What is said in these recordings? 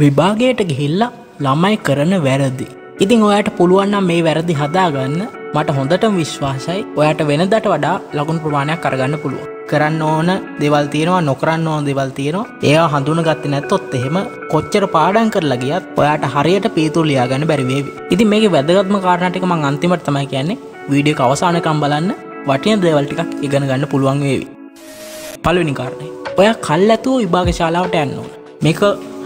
විභාගයට ගිහිල්ලා ළමයි කරන වැරදි. ඉතින් ඔයාට පුළුවන් නම් මේ වැරදි හදාගන්න. මට හොඳටම විශ්වාසයි ඔයාට වෙනදට වඩා ලකුණු ප්‍රමාණයක් අරගන්න පුළුවන්. කරන්න ඕන දේවල් තියෙනවා, නොකරන්න ඕන දේවල් තියෙනවා. ඒවා හඳුනාගත්තේ නැත්තොත් එහෙම කොච්චර පාඩම් කරලා ගියත් ඔයාට හරියට පීතුව ලියා ගන්න බැරි වේවි. ඉතින් මේකේ වැදගත්ම කාරණා ටික මම අන්තිමට තමයි කියන්නේ. වීඩියෝ එක අවසානකම් බලන්න. වටින දේවල් ටිකක් ඉගෙන ගන්න පුළුවන් වේවි. පළවෙනි කාරණේ ඔයා කල්ැතුව විභාග ශාලාවට යන්න ඕන. මේක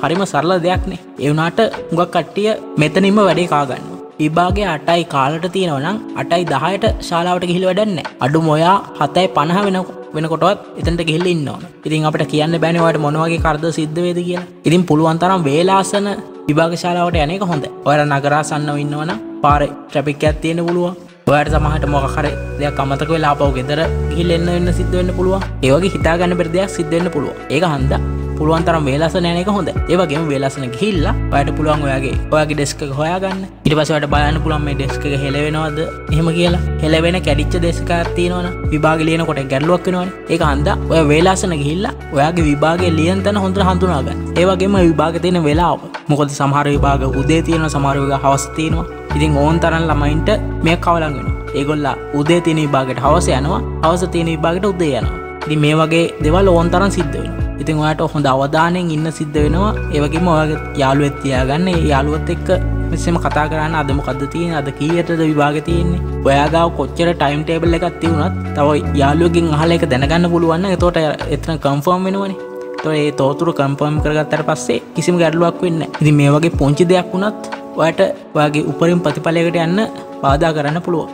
හරිම සරල දෙයක් නේ. ඒ වුණාට හුඟක් කට්ටිය මෙතනින්ම වැඩේ කා ගන්නවා. විභාගය 8යි කාලට තියෙනවා නම් 8යි 10ට ශාලාවට ගිහිල්ලා වැඩක් නැහැ. අඩුම ඔයා 7යි 50 වෙනකොටවත් එතනට ගිහිල්ලා ඉන්න ඕන. ඉතින් අපිට කියන්න බෑනේ ඔයාට මොන වගේ කාර්යද සිද්ධ වෙයිද කියලා. ඉතින් පුළුවන් තරම් වේලාසන විභාග ශාලාවට යන එක හොඳයි. ඔයාලා නගරාසන්නව ඉන්නවනම් පාරේ ට්‍රැෆික් එකක් තියෙන්න පුළුවන්. ඔයාට සමහරට මොකක් හරි දෙයක් අමතක වෙලා ආපහු ගෙදර ගිහිල්ලා එන්න සිද්ධ වෙන්න පුළුවන්. ඒ වගේ හිතා ගන්න බැරි දෙයක් සිද්ධ වෙන්න පුළුවන්. ඒක හන්දා පුළුවන් තරම් වේලාසන යන එක හොඳයි. ඒ වගේම වේලාසන ගිහිල්ලා ඔයාට පුළුවන් ඔයාගේ ඩෙස්ක් එක හොයාගන්න. ඊට පස්සේ ඔයාට බලන්න පුළුවන් මේ ඩෙස්ක් එක හෙලවෙනවද එහෙම කියලා. හෙලවෙන කැඩිච්ච ඩෙස්ක් එකක් තියෙනවනම් විභාගේ ලියනකොට ගැටලුවක් වෙනවනේ. ඒක හන්දා ඔයා වේලාසන ගිහිල්ලා ඔයාගේ විභාගේ ලියන තැන හොඳට හඳුනා ගන්න. ඒ වගේම විභාගේ තියෙන වේලාව. මොකද සමහර විභාග උදේ තියෙනවා, සමහර විභාග හවස තියෙනවා. ඉතින් ඕන් තරම් ළමයින්ට මේ කවලම් වෙනවා. ඒගොල්ලා උදේ තියෙන විභාගයට හවස යනවා, හවස තියෙන විභාගයට උදේ යනවා. ඉතින් මේ වගේ දේවල් ඕන් තරම් සිද්ධ වෙනවා. ඉතින් ඔයාට හොඳ අවධානයෙන් ඉන්න සිද්ධ වෙනවා. ඒ වගේම ඔයාගේ යාළුවෙක් තියාගන්න. ඒ යාළුවත් එක්ක මෙච්චරම කතා කරන්න, අද මොකද්ද තියෙන්නේ, අද කීයටද විභාගය තියෙන්නේ, ඔයා ගාව කොච්චර ටයිම් ටේබල් එකක් තියුණත් තව යාළුවෙක්ගෙන් අහලා ඒක දැනගන්න පුළුවන් නම් එතකොට එතන කන්ෆර්ම් වෙනවනේ. එතකොට ඒ තෝතුරු කන්ෆර්ම් කරගත්තට පස්සේ කිසිම ගැටලුවක් වෙන්නේ නැහැ. ඉතින් මේ වගේ පොන්චි දෙයක් වුණත් ඔයාට ඔයාගේ උපරිම ප්‍රතිඵලයකට යන්න බාධා කරන්න පුළුවන්.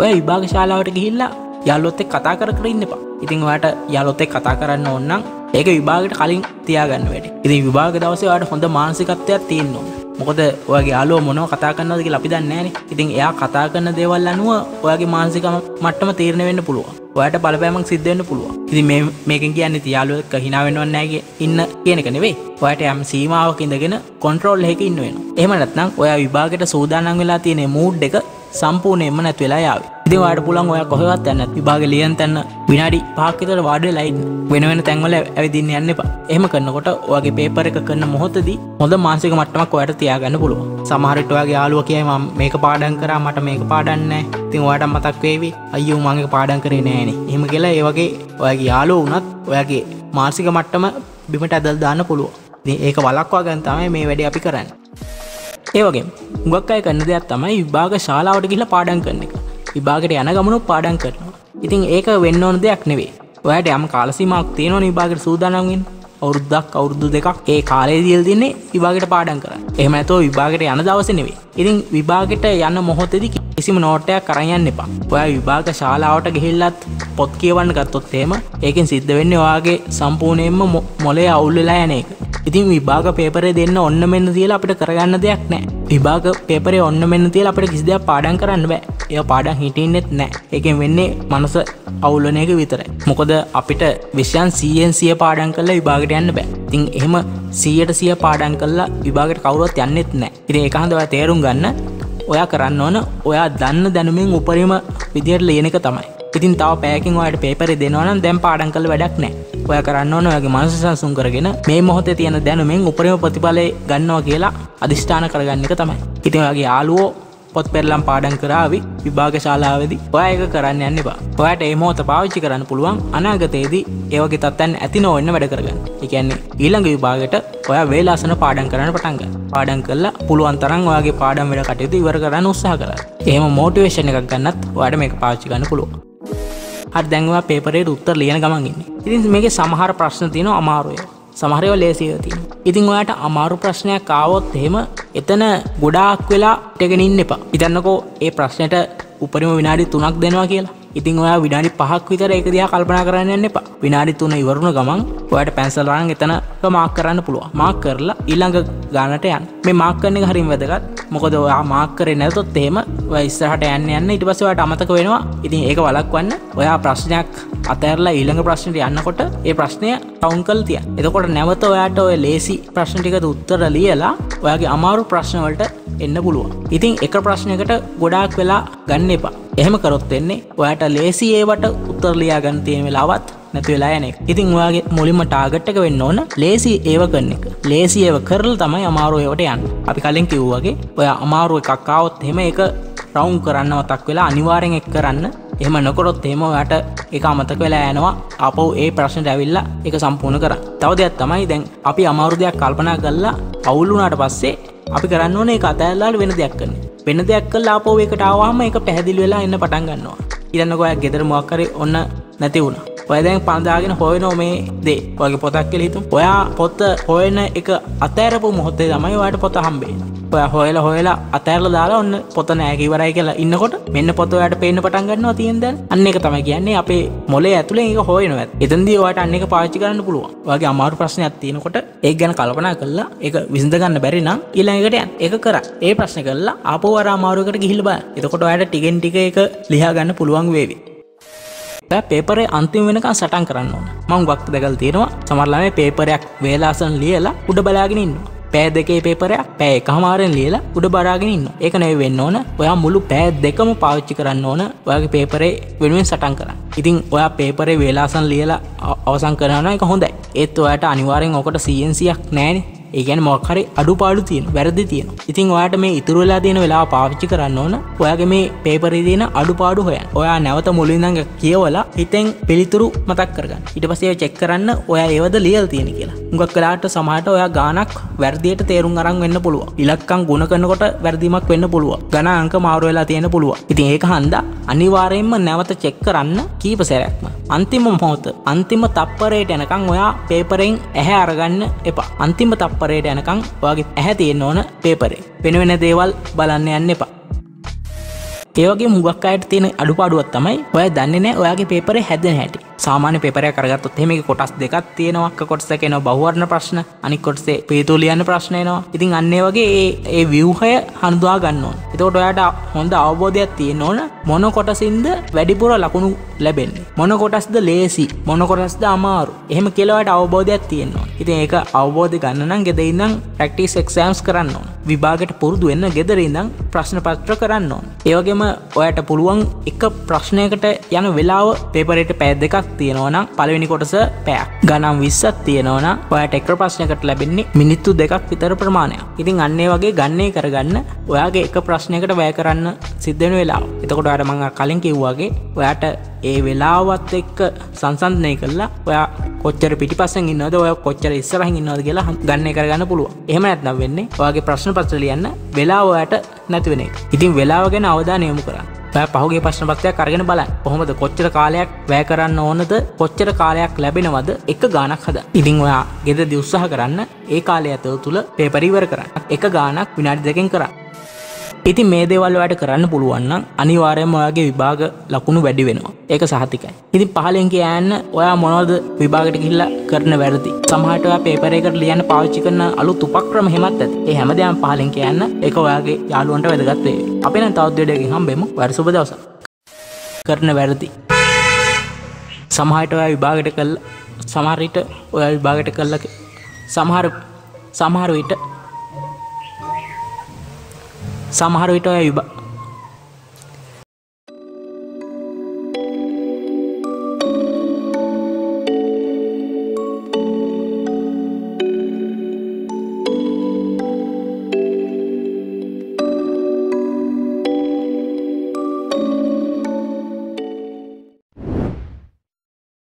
ඔයා විභාග ශාලාවට ගිහිල්ලා යාළුවොත් එක්ක කතා කර කර ඉන්න එපා. ඉතින් ඔයාට යාළුවොත් එක්ක කතා කරන්න ඕන නම් ඒක විභාගයට කලින් තියාගන්න වැඩි. ඉතින් විභාග දවසේ ඔයාට හොඳ මානසිකත්වයක් තියෙන්න ඕන. මොකද ඔයාගේ යාළුවා මොනව කතා කරනවද කියලා අපි දන්නේ නැහනේ. ඉතින් එයා කතා කරන දේවල් අනුව ඔයාගේ මානසික මට්ටම තීරණය වෙන්න පුළුවන්. ඔයාට බලපෑමක් සිද්ධ වෙන්න පුළුවන්. ඉතින් මේකෙන් කියන්නේ යාළුවෙක් එක්ක hina වෙනවන්නේ නැහැ ඉන්න කියන එක නෙවෙයි. ඔයාට යම් සීමාවක ඉඳගෙන කන්ට්‍රෝල් එකක ඉන්න වෙනවා. එහෙම නැත්නම් ඔයා විභාගයට සූදානම් වෙලා තියෙන මූඩ් එක සම්පූර්ණයෙන්ම නැති වෙලා යාවි. ඉතින් ඔයාට පුළුවන් ඔයා කොහෙවත් යන්න නැත්. විභාගේ ලියන තැන විනාඩි 5ක් විතර වාඩි වෙලා ඉන්න. වෙන වෙන තැන්වල ඇවිදින්න යන්න එපා. එහෙම කරනකොට ඔයාගේ පේපර් එක කරන මොහොතදී හොඳ මානසික මට්ටමක් ඔයාට තියාගන්න පුළුවන්. සමහර විට ඔයාගේ යාළුවා කියයි මම මේක පාඩම් කරා, මට මේක පාඩම් නැහැ. ඉතින් ඔයාට මතක් වේවි අයියෝ මම ඒක පාඩම් කරේ නෑනේ. එහෙම කියලා ඒ වගේ ඔයාගේ යාළුවෝ වුණත් ඔයාගේ මානසික මට්ටම බිමට ඇදලා දාන්න පුළුවන්. ඉතින් ඒක වළක්වා ගන්න තමයි මේ වැඩේ අපි කරන්නේ. ඒ වගේම හුඟක් අය කරන දෙයක් තමයි විභාග ශාලාවට ගිහිල්ලා පාඩම් කරන එක. විභාගයට යන ගමනෝ පාඩම් කරනවා. ඉතින් ඒක වෙන්න ඕන දෙයක් නෙවෙයි. ඔයාට යම් කාල සීමාවක් තියෙනවනේ විභාගයට සූදානම් වෙන්න. අවුරුද්දක් අවුරුදු දෙකක් ඒ කාලේ දීලා තින්නේ විභාගයට පාඩම් කරන්න. එහෙම නැතෝ විභාගයට යන දවසේ නෙවෙයි. ඉතින් විභාගයට යන මොහොතේදී කිසිම නෝටයක් අරන් යන්න එපා. ඔයා විභාග ශාලාවට ගිහිල්ලත් පොත් කියවන්න ගත්තොත් එහෙම ඒකෙන් සිද්ධ වෙන්නේ ඔයාගේ සම්පූර්ණයෙන්ම මොලේ අවුල් වෙලා යන එක. ඉතින් විභාග පේපරේ දෙන්න ඔන්න මෙන්න තියලා අපිට කරගන්න දෙයක් නැහැ. විභාග පේපරේ ඔන්න මෙන්න තියලා අපිට කිසි දෙයක් පාඩම් කරන්න බෑ. ඒවා පාඩම් හිටින්නෙත් නැහැ. ඒකෙන් වෙන්නේ මනස අවුල් වෙන එක විතරයි. මොකද අපිට විෂයන් 100න් 100 පාඩම් කරලා විභාගයට යන්න බෑ. ඉතින් එහෙම 100ට 100 පාඩම් කරලා විභාගයට කවුරුවත් යන්නෙත් නැහැ. ඉතින් ඒක හන්ද ඔයා තේරුම් ගන්න. ඔයා කරන්න ඕන ඔයා දන්න දැනුමින් උපරිම විදියට ලියන එක තමයි. ඉතින් තව පැයකින් ඔයාට පේපරේ දෙනවා නම් දැන් පාඩම් කරලා වැඩක් නැහැ. ඔයා කරන්න ඕන ඔයාගේ මනස සංසුන් කරගෙන මේ මොහොතේ තියෙන දැනුමින් උපරිම ප්‍රතිඵලය ගන්නවා කියලා අදිෂ්ඨාන කරගන්න එක තමයි. ඉතින් ඔයාගේ යාළුවෝ පොත් පෙරලම් පාඩම් කරાવી විභාග ශාලාවේදී ඔයා ඒක කරන්න යන්න එපා. ඔයාට මේ මොහොත පාවිච්චි කරන්න පුළුවන් අනාගතයේදී ඒ වගේ තත්ත්වයන් ඇති නොවෙන්න වැඩ කරගන්න. ඒ කියන්නේ ඊළඟ විභාගයට ඔයා වේලාසන පාඩම් කරන්න පටන් ගන්න. පාඩම් කළා පුළුවන් තරම් ඔයාගේ පාඩම් වැඩ කටයුතු ඉවර කරන්න උත්සාහ කරන්න. එහෙම මොටිවේෂන් එකක් ගන්නත් ඔයාට මේක පාවිච්චි ගන්න පුළුවන්. හරි දැන් ඔයා පේපරේ උත්තර ලියන ගමන් ඉන්නේ. ඉතින් මේකේ සමහර ප්‍රශ්න තියෙනවා අමාරු ඒවා. සමහර ඒවා ලේසි ඒවා තියෙනවා. ඉතින් ඔයාට අමාරු ප්‍රශ්නයක් ආවොත් එහෙම එතන ගොඩාක් වෙලා හිටගෙන ඉන්න එපා. හිතන්නකෝ ඒ ප්‍රශ්නෙට උපරිම විනාඩි 3ක් දෙනවා කියලා. ඉතින් ඔයා විනාඩි 5ක් විතර ඒක දිහා කල්පනා කරන්න යන්න එපා. විනාඩි 3 ඉවර වුණ ගමන් ඔයාට පැන්සල් වලින් එතනක මාක් කරන්න පුළුවන්. මාක් කරලා ඊළඟ ගානට යන්න. මේ මාක් කරන එක හරියම වැදගත්. මොකද ඔයා මාක් කරේ නැතොත් එහෙම ඔයා ඉස්සරහට යන්න ඊට පස්සේ ඔයාට අමතක වෙනවා. ඉතින් ඒක වළක්වන්න ඔයා ප්‍රශ්නයක් අතහැරලා ඊළඟ ප්‍රශ්නෙට යන්නකොට ඒ ප්‍රශ්නය කවුන්ට් කරලා තියන්න. එතකොට නැවත ඔයාට ඔය ලේසි ප්‍රශ්න ටිකට උත්තර ලියලා ඔයාගේ අමාරු ප්‍රශ්න වලට එන්න පුළුවන්. ඉතින් එක ප්‍රශ්නයකට ගොඩාක් වෙලා ගන්න එපා. එහෙම කරොත් වෙන්නේ ඔයාට ලේසි ඒවට උත්තර ලියා ගන්න තියෙන වෙලාවත් නැති වෙලා යන එක. ඉතින් ඔයාගේ මුලින්ම ටාගට් එක වෙන්න ඕන ලේසි ඒව කරන එක. ලේසි ඒව කරලා තමයි අමාරු ඒවට යන්නේ. අපි කලින් කිව්වා වගේ ඔයා අමාරු එකක් ආවොත් එහෙම ඒක රවුන්ඩ් කරන්නව තක් වෙලා අනිවාර්යෙන් එක් කරන්න. එහෙම නොකරොත් එහෙම ඔයාට ඒක අමතක වෙලා යනවා. අපෝ ඒ ප්‍රශ්නට ඇවිල්ලා ඒක සම්පූර්ණ කරන්න. තව දෙයක් තමයි දැන් අපි අමාරු දෙයක් කල්පනා කරලා අවුල් වුණාට පස්සේ අපි කරන්න ඕනේ ඒක අතහැරලා වෙන දෙයක් කරන්න. වෙන දෙයක් කළා අපෝ ඒකට ආවම ඒක පැහැදිලි වෙලා එන්න පටන් ගන්නවා. ඊළඟට ඔයා ගෙදර මොකක් හරි ඔන්න නැති වුණා. ඔයා දැන් පඳාගෙන හොයනෝ මේ දේ. ඔයාගේ පොතක් කියලා හිතමු. ඔයා පොත හොයන එක අතහැරපු මොහොතේ තමයි ඔයාට පොත හම්බෙන්නේ. හොයලා අතහැරලා දාලා ඔන්න පොත නෑ ඉවරයි කියලා ඉන්නකොට මෙන්න පොත ඔයාට පේන්න පටන් ගන්නවා තියෙන දැන්. අන්න ඒක තමයි කියන්නේ අපේ මොලේ ඇතුලෙන් ඒක හොයනවා. එතෙන්දී ඔයාට අන්න ඒක පාවිච්චි කරන්න පුළුවන්. ඔයාගේ අමාරු ප්‍රශ්නයක් තියෙනකොට ඒක ගැන කල්පනා කරලා ඒක විසඳ ගන්න බැරි නම් ඊළඟ එකට යන්න. ඒක කරා. ඒ ප්‍රශ්න කරලා ආපහු අර අමාරුවකට ගිහිල්ලා බලන්න. එතකොට ඔයාට ටිකෙන් ටික ඒක ලියා ගන්න පුළුවන් වේවි. ඔයා පේපරේ අන්තිම වෙනකන් සටහන් කරන්න ඕන. මම වක්ත දැකලා තියෙනවා සමහර ළමයි පේපරයක් වේලාසන ලියලා උඩ බලාගෙන ඉන්නවා. පෑ දෙකේ පේපරයක් පෑ එකමාරෙන් ලියලා උඩ බලාගෙන ඉන්න. ඒක නෙවෙයි වෙන්න ඕන. ඔයා මුළු පෑ දෙකම පාවිච්චි කරන්න ඕන. ඔයාගේ පේපරේ වෙනුවෙන් සටහන් කරන්න. ඉතින් ඔයා පේපරේ වේලාසන් ලියලා අවසන් කරනවා නම් ඒක හොඳයි. ඒත් ඔයාට අනිවාර්යෙන් ඔකට 100ක් නැහැනේ. ඒ කියන්නේ මොකක් හරි අඩුපාඩු තියෙනවා, වැරදි තියෙනවා. ඉතින් ඔයාට මේ ඉතුරු වෙලා තියෙන වෙලාව පාවිච්චි කරන්න ඕන. ඔයාගේ මේ පේපරේ තියෙන අඩුපාඩු හොයන්න. ඔයා නැවත මුලින් ඉඳන් කියවලා හිතෙන් පිළිතුරු මතක් කරගන්න. ඊට පස්සේ ඒක චෙක් කරන්න ඔයා ඒවද ලියලා තියෙන කියලා. මුගක් වෙලාට සමහරට ඔයා ගාණක් වැරදියට තේරුම් අරන් වෙන්න පුළුවන්. ඉලක්කම් ගුණ කරනකොට වැරදීමක් වෙන්න පුළුවන්. ගණන් අංක මාරු වෙලා තියෙන්න පුළුවන්. ඉතින් ඒක හන්දා අනිවාර්යයෙන්ම නැවත චෙක් කරන්න කීප සැරයක්ම. අන්තිම මොහොත, අන්තිම තප්පරයට එනකන් ඔයා පේපරෙන් ඇහැ අරගන්න එපා. අන්තිම තප්පරයට යනකම් ඔයාගේ ඇහැ තියෙන්න ඕන පේපරේ. වෙන වෙන දේවල් බලන්න යන්න එපා. ඒ වගේ මුගක් අයට තියෙන අඩුපාඩුවක් තමයි ඔයා දන්නේ නැහැ ඔයාගේ පේපරේ හැදෙන හැටි. සාමාන්‍ය පේපරයක් අරගත්තොත් එහෙම ඒක කොටස් දෙකක් තියෙනවා. එක කොටසක එනවා බහුවර්ණ ප්‍රශ්න, අනිත් කොටසේ පිළිතුරු ලියන්න ප්‍රශ්න එනවා. ඉතින් අන්න ඒ වගේ ඒ ව්‍යුහය හඳුනා ගන්න ඕන. එතකොට ඔයාට හොඳ අවබෝධයක් තියෙන්න ඕන මොන කොටසින්ද වැඩිපුර ලකුණු ලැබෙන්නේ, මොන කොටස්ද ලේසි, මොන කොටස්ද අමාරු. එහෙම කියලා ඔයාට අවබෝධයක් තියෙන්න ඕන. ඉතින් ඒක අවබෝධ ගන්න නම් ගෙදර ඉඳන් ප්‍රැක්ටිස් එක්සෑම්ස් කරන්න ඕන. විභාගයට පුරුදු වෙන්න ගෙදර ඉඳන් ප්‍රශ්න පත්‍ර කරන්න ඕන. ඒ වගේම ඔයාට පුළුවන් එක ප්‍රශ්නයකට යන වෙලාව පේපරේට පැය දෙකක් තියෙනවනම් පළවෙනි කොටස පැයක්, ගණන් 20ක් තියෙනවනම් ඔයාට එක ප්‍රශ්නයකට ලැබෙන්නේ මිනිත්තු දෙකක් විතර ප්‍රමාණයක්. ඉතින් අන්න ඒ වගේ ගණනේ කරගන්න ඔයාගේ එක ප්‍රශ්නයකට වැය කරන්න සිද්ධ වෙන වෙලාව. එතකොට අර මම කලින් කිව්වා වගේ ඔයාට ඒ වෙලාවත් එක්ක සංසන්දනය කළා ඔයා කොච්චර පිටිපස්සෙන් ඉන්නවද, ඔයා කොච්චර ඉස්සරහින් ඉන්නවද කියලා ගණනේ කරගන්න පුළුවන්. එහෙම නැත්නම් වෙන්නේ ඔයාගේ ප්‍රශ්න පත්‍ර ලියන්න වෙලාව ඔයාට නැති වෙන එක. ඉතින් වෙලාව ගැන අවධානය යොමු කරන්න. පහුගේ ප්‍රශ්න පත්‍රයක් අරගෙන බලන්න. කොහොමද කොච්චර කාලයක් වැය කරන්න ඕනද, කොච්චර කාලයක් ලැබෙනවද එක ගාණක් හදා. ඉතින් ඔයා ගෙදරදී උත්සාහ කරන්න ඒ කාලය තුළ පේපර් ඉවර කරන්න. එක ගාණක් විනාඩි දෙකකින් කරා. ඉතින් මේ දේවල් ඔයාට කරන්න පුළුවන් නම් අනිවාර්යයෙන්ම ඔයාගේ විභාග ලකුණු වැඩි වෙනවා. ඒක සහතිකයි. ඉතින් පහලෙන් කියන්න ඔයා මොනවද විභාගයට ගිහිල්ලා කරන වැරදි. සමහරට ඔයා පේපර් එකකට ලියන්න පාවිච්චි කරන අලුත් උපක්‍රම හැමත් ඇති. ඒ හැමදේම පහලෙන් කියන්න. ඒක ඔයාගේ යාළුවන්ට වැදගත් වෙයි. අපි නම් තවත් වීඩියෝ එකකින් හම්බෙමු. ඔයාට සුබ දවසක්. කරන වැරදි. සමහරට ඔයා විභාගයට කළා. සමහරට ඔයා විභාගයට කළා. සමහර විට